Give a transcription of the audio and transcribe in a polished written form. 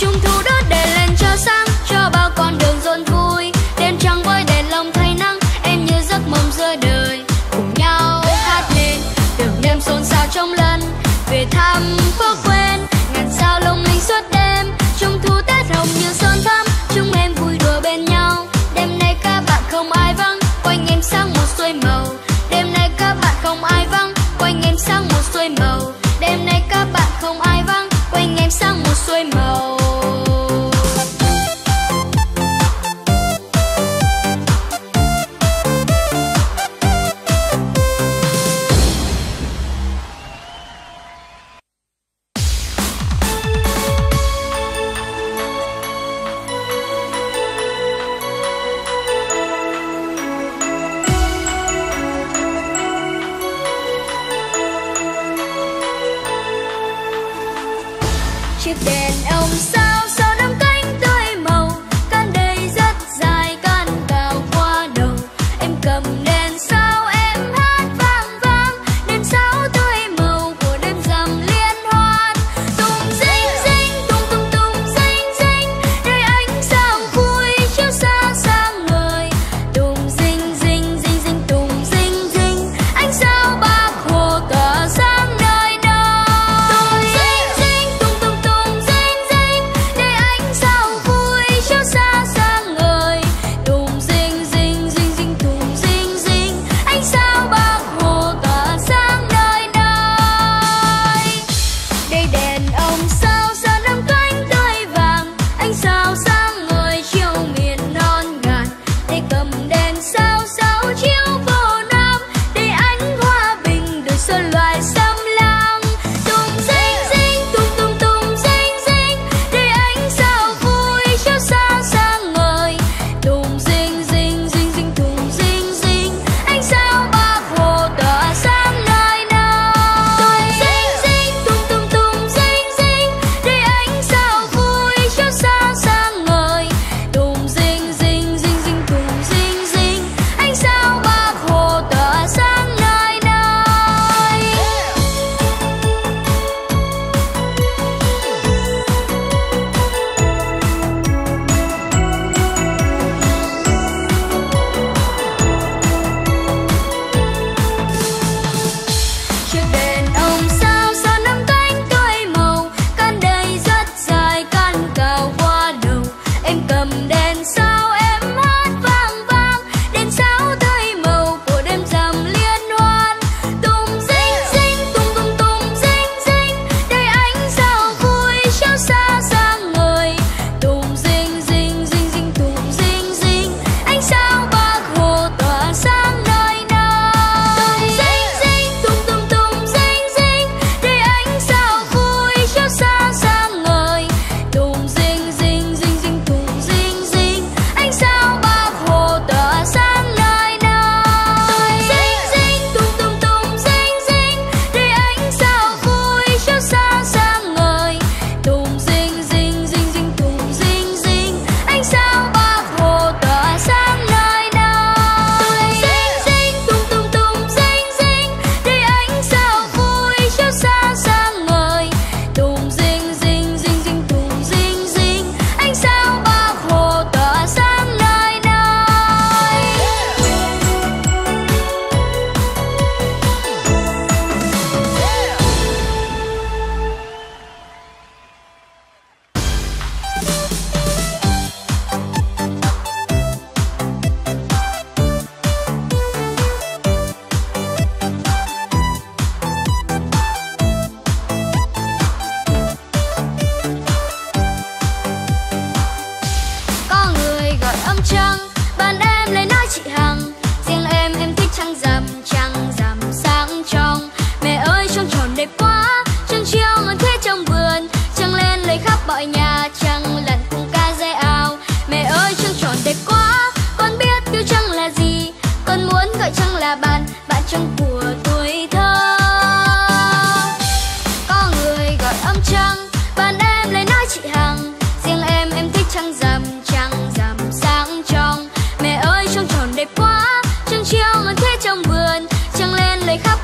Trung thu đốt đèn lên cho sáng, cho bao con đường rộn vui. trăng.